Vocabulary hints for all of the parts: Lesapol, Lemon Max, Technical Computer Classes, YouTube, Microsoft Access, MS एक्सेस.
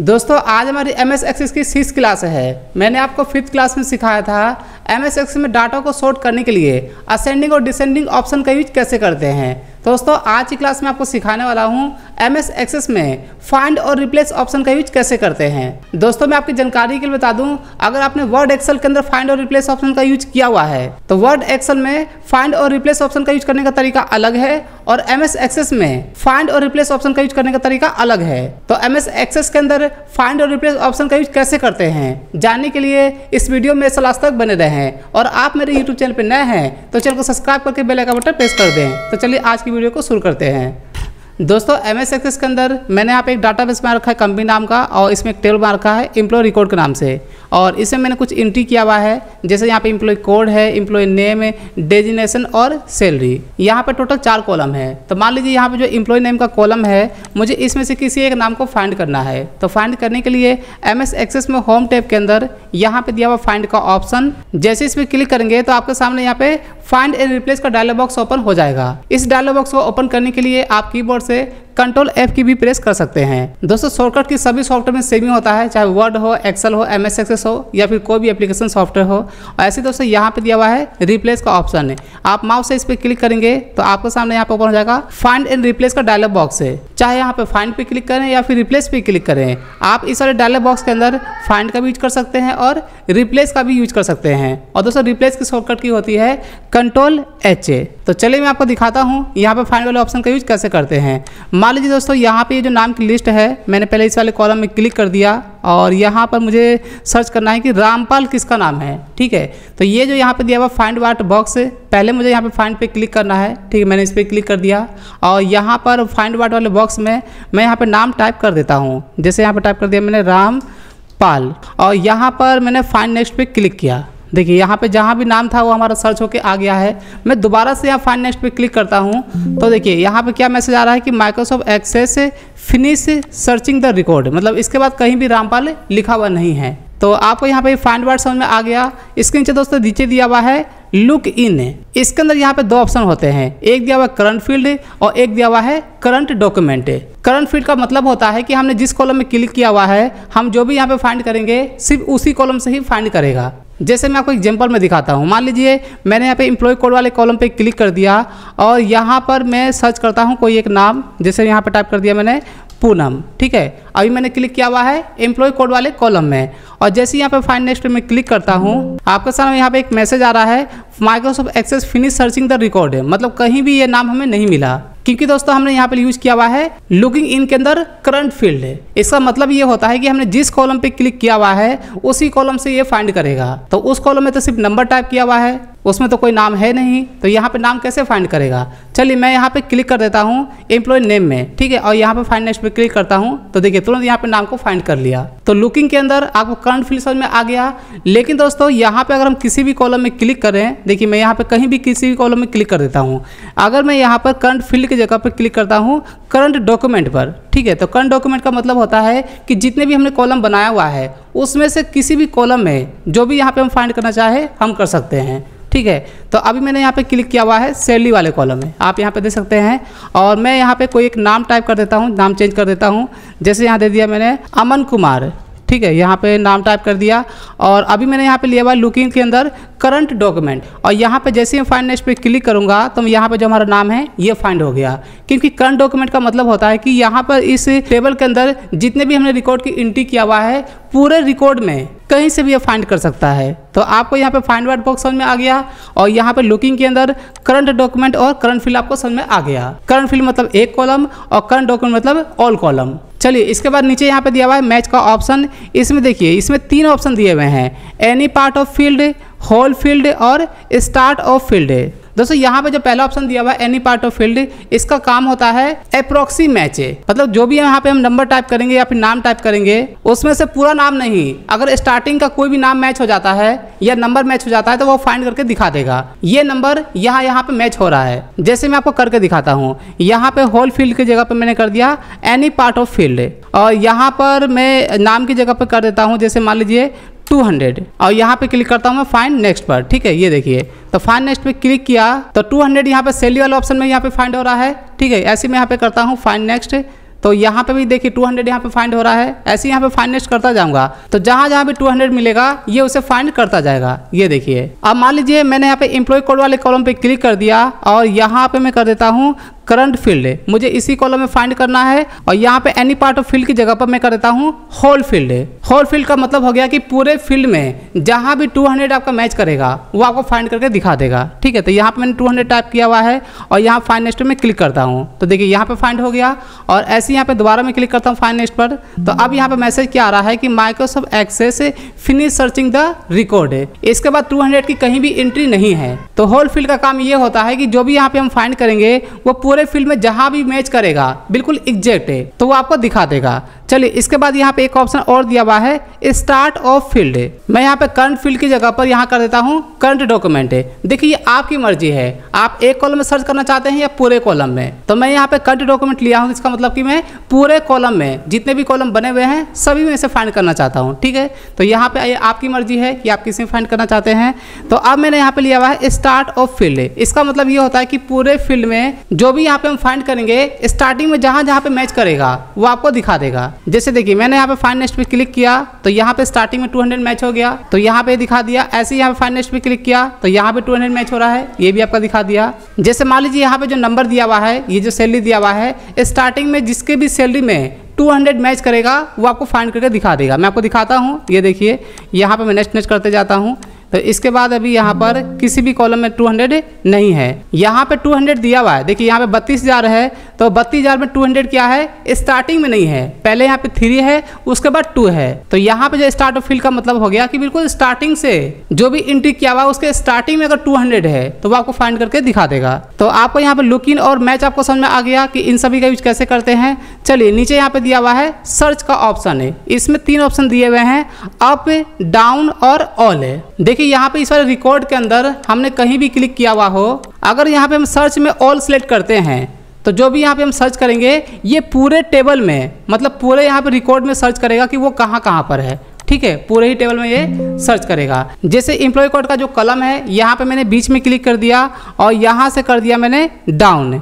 दोस्तों आज हमारी MS एक्सेस की 6th क्लास है। मैंने आपको 5th क्लास में सिखाया था MS एक्सेस में डाटा को सॉर्ट करने के लिए असेंडिंग और डिसेंडिंग ऑप्शन का यूज कैसे करते हैं। दोस्तों आज की क्लास में आपको सिखाने वाला हूं MS एक्सेस में फाइंड और रिप्लेस ऑप्शन का यूज कैसे करते हैं। दोस्तों मैं आपकी जानकारी के लिए बता दूं, अगर आपने वर्ड एक्सेल के अंदर फाइंड और रिप्लेस ऑप्शन का यूज किया हुआ है तो वर्ड एक्सेल में फाइंड और रिप्लेस ऑप्शन का यूज करने का तरीका अलग है और MS एक्सेस में फाइंड और रिप्लेस ऑप्शन का यूज करने का तरीका अलग है। तो MS एक्सेस के अंदर फाइंड और रिप्लेस ऑप्शन का यूज कैसे करते हैं जानने के लिए इस वीडियो में लास्ट तक बने रहें। और आप मेरे YouTube चैनल पर नए हैं तो चैनल को सब्सक्राइब करके बेल आइकन बटन प्रेस कर दें। तो चलिए आज की वीडियो को शुरू करते हैं। दोस्तों MS एक्सेस के अंदर मैंने यहाँ पे एक डाटाबेस बना रखा है कंपनी नाम का और इसमें एक टेबल बना रखा है एम्प्लॉय रिकॉर्ड के नाम से और इसमें मैंने कुछ एंट्री किया हुआ है। जैसे यहाँ पे एम्प्लॉय कोड है, एम्प्लॉय नेम है, डेजिग्नेशन और सैलरी। यहाँ पे टोटल 4 कॉलम है। तो मान लीजिए यहाँ पे जो एम्प्लॉय नेम का कॉलम है मुझे इसमें से किसी एक नाम को फाइंड करना है। तो फाइंड करने के लिए MS एक्सेस में होम टैब के अंदर यहाँ पे दिया हुआ फाइंड का ऑप्शन, जैसे इस पर क्लिक करेंगे तो आपके सामने यहाँ पे फाइंड एंड रिप्लेस का डायलॉग बॉक्स ओपन हो जाएगा। इस डायलॉग बॉक्स को ओपन करने के लिए आप कीबोर्ड से कंट्रोल F की भी प्रेस कर सकते हैं। दोस्तों शॉर्टकट की सभी सॉफ्टवेयर में सेम ही होता है, चाहे वर्ड हो, एक्सेल हो, MS एक्सेस हो या फिर कोई भी एप्लीकेशन सॉफ्टवेयर हो। और ऐसे दोस्तों यहाँ पे दिया हुआ है रिप्लेस का ऑप्शन है, आप माउस से इस पर क्लिक करेंगे तो आपके सामने यहाँ पे ओपन हो जाएगा फाइंड एंड रिप्लेस का डायलॉग बॉक्स है। चाहे यहाँ पे फाइंड पे क्लिक करें या फिर रिप्लेस पे क्लिक करें, आप इस वाले डायलॉग बॉक्स के अंदर फाइंड का भी यूज कर सकते हैं और रिप्लेस का भी यूज कर सकते हैं। और दोस्तों रिप्लेस की शॉर्टकट की होती है कंट्रोल H। तो चलिए मैं आपको दिखाता हूँ यहाँ पे फाइंड वाले ऑप्शन का यूज कैसे करते हैं। मान लीजिए दोस्तों यहाँ पे जो नाम की लिस्ट है मैंने पहले इस वाले कॉलम में क्लिक कर दिया और यहाँ पर मुझे सर्च करना है कि रामपाल किसका नाम है। ठीक है, तो ये जो यहाँ पे दिया हुआ फाइंड वाट बॉक्स है, पहले मुझे यहाँ पे फाइंड पे क्लिक करना है। ठीक है, मैंने इस पर क्लिक कर दिया और यहाँ पर फाइंड वाट वाले बॉक्स में मैं यहाँ पर नाम टाइप कर देता हूँ। जैसे यहाँ पर टाइप कर दिया मैंने रामपाल और यहाँ पर मैंने फाइंड नेक्स्ट पे क्लिक किया। देखिए यहाँ पे जहाँ भी नाम था वो हमारा सर्च होके आ गया है। मैं दोबारा से यहाँ फाइंड नेक्स्ट पे क्लिक करता हूँ तो देखिए यहाँ पे क्या मैसेज आ रहा है कि Microsoft एक्सेस finish searching the record, मतलब इसके बाद कहीं भी रामपाल लिखा हुआ नहीं है। तो आपको यहाँ पे फाइंड वर्ड समझ में आ गया। इसके नीचे दोस्तों नीचे दिया हुआ है लुक इन, इसके अंदर यहाँ पे 2 ऑप्शन होते हैं, एक दिया हुआ करंट फील्ड और एक दिया हुआ है करंट डॉक्यूमेंट। करंट फील्ड का मतलब होता है कि हमने जिस कॉलम में क्लिक किया हुआ है हम जो भी यहाँ पे फाइंड करेंगे सिर्फ उसी कॉलम से ही फाइंड करेगा। जैसे मैं आपको एग्जाम्पल में दिखाता हूँ, मान लीजिए मैंने यहाँ पे एम्प्लॉय कोड वाले कॉलम पे क्लिक कर दिया और यहाँ पर मैं सर्च करता हूँ कोई एक नाम। जैसे यहाँ पे टाइप कर दिया मैंने पूनम। ठीक है, अभी मैंने क्लिक किया हुआ है एम्प्लॉय कोड वाले कॉलम में और जैसे यहाँ पे फाइंड नेक्स्ट में क्लिक करता हूँ आपके सामने यहाँ पे एक मैसेज आ रहा है Microsoft एक्सेस finish searching the record है, मतलब कहीं भी ये नाम हमें नहीं मिला क्योंकि दोस्तों हमने यहाँ पे यूज़ किया हुआ है लुकिंग इन के अंदर करंट फील्ड है। इसका मतलब ये होता है कि हमने जिस कॉलम पे क्लिक किया हुआ है उसी कॉलम से ये फाइंड करेगा। तो उस कॉलम में तो सिर्फ नंबर टाइप किया हुआ है, उसमें तो कोई नाम है नहीं, तो यहाँ पे नाम कैसे फाइंड करेगा। चलिए मैं यहाँ पे क्लिक कर देता हूँ एम्प्लॉय नेम में। ठीक है, और यहाँ पे फाइंड नेक्स्ट पे क्लिक करता हूँ तो देखिए तुरंत यहाँ पे नाम को फाइंड कर लिया। तो लुकिंग के अंदर आपको करंट फील्ड समझ में आ गया। लेकिन दोस्तों यहाँ पे अगर हम किसी भी कॉलम में क्लिक करें, देखिए मैं यहाँ पे कहीं भी किसी भी कॉलम में क्लिक कर देता हूँ, अगर मैं यहाँ पर करंट फील्ड की जगह पर क्लिक करता हूँ करंट डॉक्यूमेंट पर। ठीक है, तो करंट डॉक्यूमेंट का मतलब होता है कि जितने भी हमने कॉलम बनाया हुआ है उसमें से किसी भी कॉलम में जो भी यहाँ पे हम फाइंड करना चाहे हम कर सकते हैं। ठीक है, तो अभी मैंने यहाँ पे क्लिक किया हुआ है सैलरी वाले कॉलम में, आप यहाँ पे देख सकते हैं। और मैं यहाँ पे कोई एक नाम टाइप कर देता हूँ, नाम चेंज कर देता हूँ। जैसे यहाँ दे दिया मैंने अमन कुमार। ठीक है, यहाँ पे नाम टाइप कर दिया और अभी मैंने यहाँ पे लिया हुआ लुकिंग के अंदर करंट डॉक्यूमेंट और यहाँ पे जैसे ही फाइंड नेक्स्ट पे क्लिक करूँगा तो यहाँ पे जो हमारा नाम है ये फाइंड हो गया। क्योंकि करंट डॉक्यूमेंट का मतलब होता है कि यहाँ पर इस टेबल के अंदर जितने भी हमने रिकॉर्ड की एंट्री किया हुआ है पूरे रिकॉर्ड में कहीं से भी ये फाइंड कर सकता है। तो आपको यहाँ पे फाइंड वर्ड बॉक्स समझ में आ गया और यहाँ पे लुकिंग के अंदर करंट डॉक्यूमेंट और करंट फील्ड आपको समझ में आ गया। करंट फील्ड मतलब एक कॉलम और करंट डॉक्यूमेंट मतलब ऑल कॉलम। चलिए इसके बाद नीचे यहाँ पे दिया हुआ है मैच का ऑप्शन। इसमें देखिए इसमें 3 ऑप्शन दिए हुए हैं, any part of field, whole field और स्टार्ट ऑफ फील्ड। दोस्तों यहाँ पे जो पहला ऑप्शन दिया हुआ है एनी पार्ट ऑफ फील्ड, इसका काम होता है अप्रोक्सी मैच, मतलब जो भी यहाँ पे हम नंबर टाइप करेंगे या फिर नाम टाइप करेंगे उसमें से पूरा नाम नहीं, अगर स्टार्टिंग का कोई भी नाम मैच हो जाता है या नंबर मैच हो जाता है तो वो फाइंड करके दिखा देगा ये नंबर यहाँ पे मैच हो रहा है। जैसे मैं आपको करके दिखाता हूँ, यहाँ पे होल फील्ड की जगह पे मैंने कर दिया एनी पार्ट ऑफ फील्ड और यहाँ पर मैं नाम की जगह पे कर देता हूँ जैसे मान लीजिए 200 और यहाँ पे क्लिक करता हूँ मैं फाइंड नेक्स्ट पर। ठीक है, ये देखिए तो फाइंड नेक्स्ट पे क्लिक किया तो 200 यहाँ पे सैलरी वाले ऑप्शन में यहाँ पे फाइंड हो रहा है। ठीक है, ऐसे मैं यहाँ पे करता हूँ फाइंड नेक्स्ट तो यहाँ पे भी देखिए 200 यहाँ पे फाइंड हो रहा है। ऐसे यहाँ पे फाइंड करता जाऊंगा तो जहाँ जहाँ भी 200 मिलेगा ये उसे फाइंड करता जाएगा। ये देखिए अब मान लीजिए मैंने यहाँ पे एम्प्लॉय कोड वाले कॉलम पे क्लिक कर दिया और यहाँ पे मैं कर देता हूँ करंट फील्ड। मुझे इसी कॉलम में फाइंड करना है और यहाँ पे एनी पार्ट ऑफ फील्ड की जगह पर मैं कर देता हूँ होल फील्ड। होल फील्ड का मतलब हो गया कि पूरे फील्ड में जहाँ भी 200 आपका मैच करेगा वो आपको फाइंड करके दिखा देगा। ठीक है, तो यहाँ पे मैंने 200 टाइप किया हुआ है और यहाँ फाइंड नेक्स्ट में क्लिक करता हूँ तो देखिए यहाँ पे फाइंड हो गया। और ऐसे यहाँ पे दोबारा मैं क्लिक करता हूँ फाइंड नेक्स्ट पर तो अब यहाँ पे मैसेज क्या आ रहा है कि Microsoft एक्सेस finish searching the record. इसके बाद 200 की कहीं भी एंट्री नहीं है। तो होल फील्ड का काम ये होता है कि जो भी यहाँ पे हम फाइंड करेंगे वो पूरे फील्ड में जहाँ भी मैच करेगा बिल्कुल एग्जैक्ट है तो वो आपको दिखा देगा। चलिए इसके बाद यहाँ पे एक ऑप्शन और दिया हुआ है स्टार्ट ऑफ फील्ड। मैं यहाँ पे करंट फील्ड की जगह पर यहाँ कर देता हूँ करंट डॉक्यूमेंट। देखिए ये आपकी मर्जी है, आप एक कॉलम में सर्च करना चाहते हैं या पूरे कॉलम में। तो मैं यहाँ पे करंट डॉक्यूमेंट लिया हूँ, इसका मतलब कि मैं पूरे कॉलम में जितने भी कॉलम बने हुए हैं सभी में इसे फाइंड करना चाहता हूँ। ठीक है, तो यहाँ पे आपकी मर्जी है कि आप किसी में फाइंड करना चाहते हैं। तो अब मैंने यहाँ पे लिया हुआ है स्टार्ट ऑफ फील्ड। इसका मतलब ये होता है कि पूरे फील्ड में जो भी यहाँ पे हम फाइंड करेंगे स्टार्टिंग में जहाँ जहाँ पे मैच करेगा वो आपको दिखा देगा। जैसे देखिए मैंने यहाँ पे फाइंड नेक्स्ट पे क्लिक किया तो यहाँ पे स्टार्टिंग में 200 मैच हो गया तो यहाँ पे दिखा दिया। ऐसे यहाँ पे फाइंड नेक्स्ट पे क्लिक किया तो यहाँ पे 200 मैच हो रहा है, ये भी आपका दिखा दिया। जैसे मान लीजिए यहाँ पे जो नंबर दिया हुआ है, ये जो सैलरी दिया हुआ है, स्टार्टिंग में जिसके भी सैलरी में 200 मैच करेगा वो आपको फाइंड करके दिखा देगा। मैं आपको दिखाता हूँ, ये देखिए यहाँ पे मैं नेक्स्ट करते जाता हूँ तो इसके बाद अभी यहाँ पर किसी भी कॉलम में 200 नहीं है। यहाँ पे 200 दिया हुआ है, देखिए यहाँ पे 32,000 है तो 32,000 में 200 क्या है, स्टार्टिंग में नहीं है, पहले यहाँ पे 3 है उसके बाद 2 है। तो यहाँ पे जो स्टार्ट ऑफ फील्ड का मतलब हो गया कि बिल्कुल स्टार्टिंग से जो भी एंट्री किया हुआ है उसके स्टार्टिंग में अगर 200 है तो वो आपको फाइंड करके दिखा देगा। तो आपको यहाँ पे लुक इन और मैच आपको समझ में आ गया कि इन सभी का यूज कैसे करते हैं। चलिए नीचे यहाँ पे दिया हुआ है सर्च का ऑप्शन है, इसमें 3 ऑप्शन दिए हुए हैं अप डाउन और ऑल। देखिए यहाँ पे इस वाले रिकॉर्ड के अंदर हमने कहीं भी क्लिक किया हुआ हो, अगर यहाँ पे हम सर्च में ऑल सेलेक्ट करते हैं तो जो भी यहाँ पे हम सर्च करेंगे ये पूरे टेबल में, मतलब पूरे यहाँ पे रिकॉर्ड में सर्च करेगा कि वो कहाँ पर है। ठीक है, पूरे ही टेबल में ये सर्च करेगा। जैसे एम्प्लॉय कोड का जो कॉलम है यहाँ पे मैंने बीच में क्लिक कर दिया और यहाँ से कर दिया मैंने डाउन।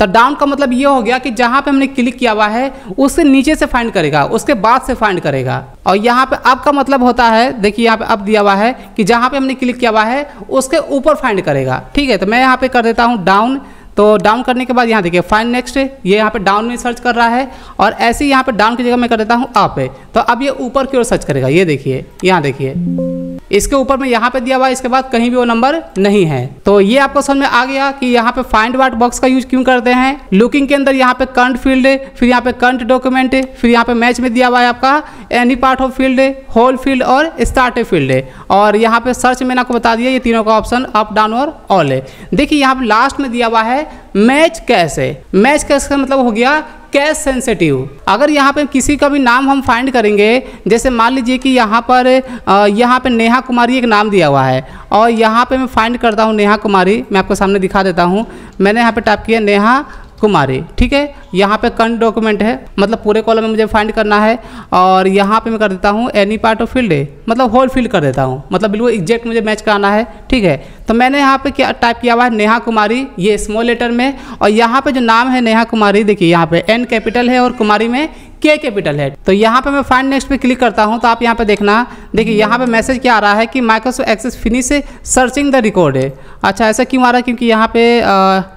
तो डाउन का मतलब ये हो गया कि जहाँ पे हमने क्लिक किया हुआ है उससे नीचे से फाइंड करेगा, उसके बाद से फाइंड करेगा। और यहाँ पे अप का मतलब होता है, देखिए यहाँ पे अप दिया हुआ है कि जहाँ पे हमने क्लिक किया हुआ है उसके ऊपर फाइंड करेगा। ठीक है, तो मैं यहाँ पे कर देता हूँ डाउन। तो डाउन करने के बाद यहाँ देखिए फाइंड नेक्स्ट, ये यहाँ पे डाउन में सर्च कर रहा है और ऐसे ही यहाँ पे डाउन की जगह मैं कर देता हूँ अप। तो अब ये ऊपर की ओर सर्च करेगा, ये देखिए यहाँ देखिए इसके ऊपर में यहाँ पे दिया हुआ है, इसके बाद कहीं भी वो नंबर नहीं है। तो ये आपको समझ में आ गया कि यहाँ पे फाइंड वाट बॉक्स का यूज क्यों करते हैं। लुकिंग के अंदर यहाँ पे करंट फील्ड, फिर यहाँ पे करंट डॉक्यूमेंट, फिर यहाँ पे मैच में दिया हुआ है आपका any part of field, whole field और स्टार्ट फील्ड। और यहाँ पे सर्च मैंने आपको बता दिया ये तीनों का ऑप्शन अप डाउन और ऑल है। देखिए यहाँ पे लास्ट में दिया हुआ है मैच कैश है। मैच कैश का मतलब हो गया कैश सेंसिटिव। अगर यहाँ पे किसी का भी नाम हम फाइंड करेंगे, जैसे मान लीजिए कि यहाँ पे नेहा कुमारी एक नाम दिया हुआ है और यहाँ पे मैं फाइंड करता हूँ नेहा कुमारी। मैं आपको सामने दिखा देता हूँ, मैंने यहाँ पे टाइप किया नेहा कुमारी। ठीक है, यहाँ पे करंट डॉक्यूमेंट है, मतलब पूरे कॉलम में मुझे फाइंड करना है। और यहाँ पे मैं कर देता हूँ एनी पार्ट ऑफ फील्ड, मतलब होल फील्ड कर देता हूँ, मतलब बिल्कुल एग्जैक्ट मुझे मैच कराना है। ठीक है, तो मैंने यहाँ पे क्या टाइप किया हुआ है नेहा कुमारी, ये स्मॉल लेटर में। और यहाँ पे जो नाम है नेहा कुमारी, देखिए यहाँ पे एन कैपिटल है और कुमारी में के कैपिटल है। तो यहाँ पे मैं फाइंड नेक्स्ट पे क्लिक करता हूँ तो आप यहाँ पे देखना, देखिए यहाँ पे मैसेज क्या आ रहा है कि Microsoft एक्सेस finish searching the record है। अच्छा, ऐसा क्यों आ रहा है, क्योंकि यहाँ पे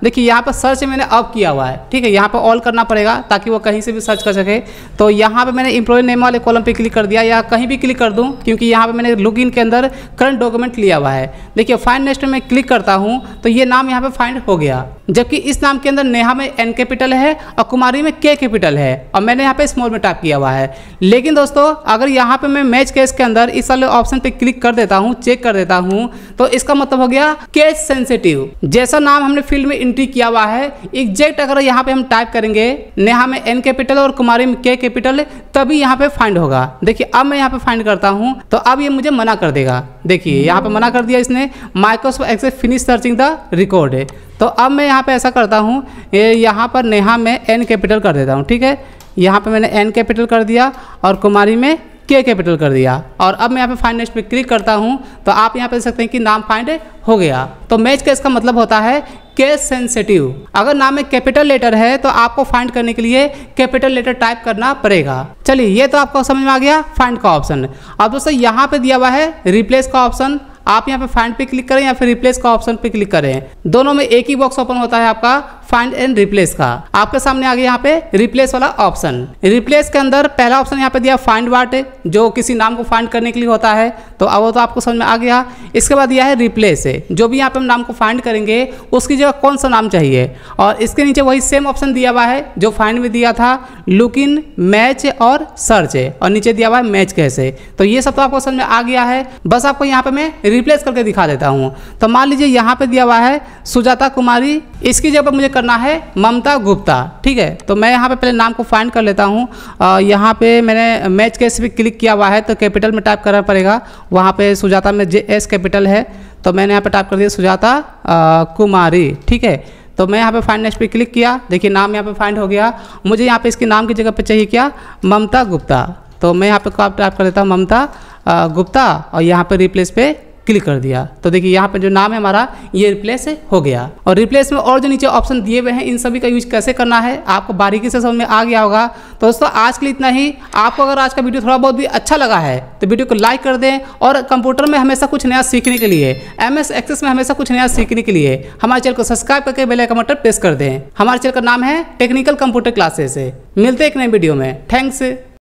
देखिए यहाँ पे सर्च मैंने अब किया हुआ है। ठीक है, यहाँ पे ऑल करना पड़ेगा ताकि वो कहीं से भी सर्च कर सके। तो यहाँ पे मैंने एम्प्लॉय नेम वाले कॉलम पर क्लिक कर दिया या कहीं भी क्लिक कर दूँ, क्योंकि यहाँ पर मैंने लॉगिन के अंदर करंट डॉक्यूमेंट लिया हुआ है। देखिए फाइंड नेक्स्ट में क्लिक करता हूँ तो ये नाम यहाँ पर फाइंड हो गया, जबकि इस नाम के अंदर नेहा में एन कैपिटल है और कुमारी में के कैपिटल है और मैंने यहाँ पे स्मॉल में टाइप किया हुआ है। लेकिन दोस्तों अगर यहाँ पे मैं मैच केस के अंदर इस वाले ऑप्शन पे क्लिक कर देता हूँ, चेक कर देता हूँ, तो इसका मतलब हो गया केस सेंसिटिव। जैसा नाम हमने फील्ड में एंट्री किया हुआ है एग्जैक्ट अगर यहाँ पे हम टाइप करेंगे नेहा में एन कैपिटल और कुमारी में के कैपिटल, तभी यहाँ पे फाइंड होगा। देखिए अब मैं यहाँ पे फाइंड करता हूँ तो अब ये मुझे मना कर देगा। देखिए यहाँ पे मना कर दिया इसने, Microsoft एक्सेस finish searching the record है। तो अब मैं यहाँ पे ऐसा करता हूँ, यहाँ पर नेहा में एन कैपिटल कर देता हूँ। ठीक है, यहाँ पे मैंने एन कैपिटल कर दिया और कुमारी में के कैपिटल कर दिया। और अब मैं यहाँ पे फाइंड नेक्स्ट पे क्लिक करता हूँ तो आप यहाँ पे देख सकते हैं कि नाम फाइंड हो गया। तो मैच केस का मतलब होता है केस सेंसिटिव। अगर नाम में कैपिटल लेटर है तो आपको फाइंड करने के लिए कैपिटल लेटर टाइप करना पड़ेगा। चलिए ये तो आपको समझ में आ गया फाइंड का ऑप्शन। अब दोस्तों यहाँ पे दिया हुआ है रिप्लेस का ऑप्शन, आप यहाँ पे फाइंड पे क्लिक करें या फिर रिप्लेस का ऑप्शन पे क्लिक करें, दोनों में एक ही बॉक्स ओपन होता है आपका फाइंड एंड रिप्लेस का। आपके सामने आ गया यहाँ पे रिप्लेस वाला ऑप्शन। रिप्लेस के अंदर पहला ऑप्शन यहाँ पे दिया फाइंड वाट, जो किसी नाम को फाइंड करने के लिए होता है, तो अब वो तो आपको समझ में आ गया। इसके बाद यह है रिप्लेस, जो भी यहाँ पे हम नाम को फाइंड करेंगे उसकी जगह कौन सा नाम चाहिए, और इसके नीचे वही सेम ऑप्शन दिया हुआ है जो फाइंड में दिया था, लुक इन, मैच और सर्च, और नीचे दिया हुआ है मैच कैसे। तो ये सब तो आपको समझ में आ गया है, बस आपको यहाँ पे मैं रिप्लेस करके दिखा देता हूँ। तो मान लीजिए यहाँ पे दिया हुआ है सुजाता कुमारी, इसकी जगह पर मुझे करना है ममता गुप्ता, ठीक है। तो मैं यहाँ पे पहले नाम को फाइंड कर लेता हूँ। यहाँ पे मैंने मैच केस पे क्लिक किया हुआ है तो कैपिटल में टाइप करना पड़ेगा, वहाँ पे सुजाता में जे एस कैपिटल है तो मैंने यहाँ पे टाइप कर दिया सुजाता कुमारी, ठीक है। तो मैं यहाँ पे फाइंड नेक्स्ट पे क्लिक किया, देखिए नाम यहाँ पे फाइंड हो गया। मुझे यहाँ पे इसके नाम की जगह पे चाहिए क्या, ममता गुप्ता, तो मैं यहाँ पे टाइप कर देता हूँ ममता गुप्ता और यहाँ पे रिप्लेस पे क्लिक कर दिया। तो देखिए यहाँ पे जो नाम है हमारा ये रिप्लेस हो गया। और रिप्लेस में और जो नीचे ऑप्शन दिए हुए हैं इन सभी का यूज कैसे करना है आपको बारीकी से समझ में आ गया होगा। तो दोस्तों आज के लिए इतना ही। आपको अगर आज का वीडियो थोड़ा बहुत भी अच्छा लगा है तो वीडियो को लाइक कर दें, और कंप्यूटर में हमेशा कुछ नया सीखने के लिए, MS एक्सेस में हमेशा कुछ नया सीखने के लिए हमारे चैनल को सब्सक्राइब करके बेल आइकन बटन प्रेस कर दें। हमारे चैनल का नाम है टेक्निकल कंप्यूटर क्लासेस। मिलते हैं एक नए वीडियो में। थैंक्स।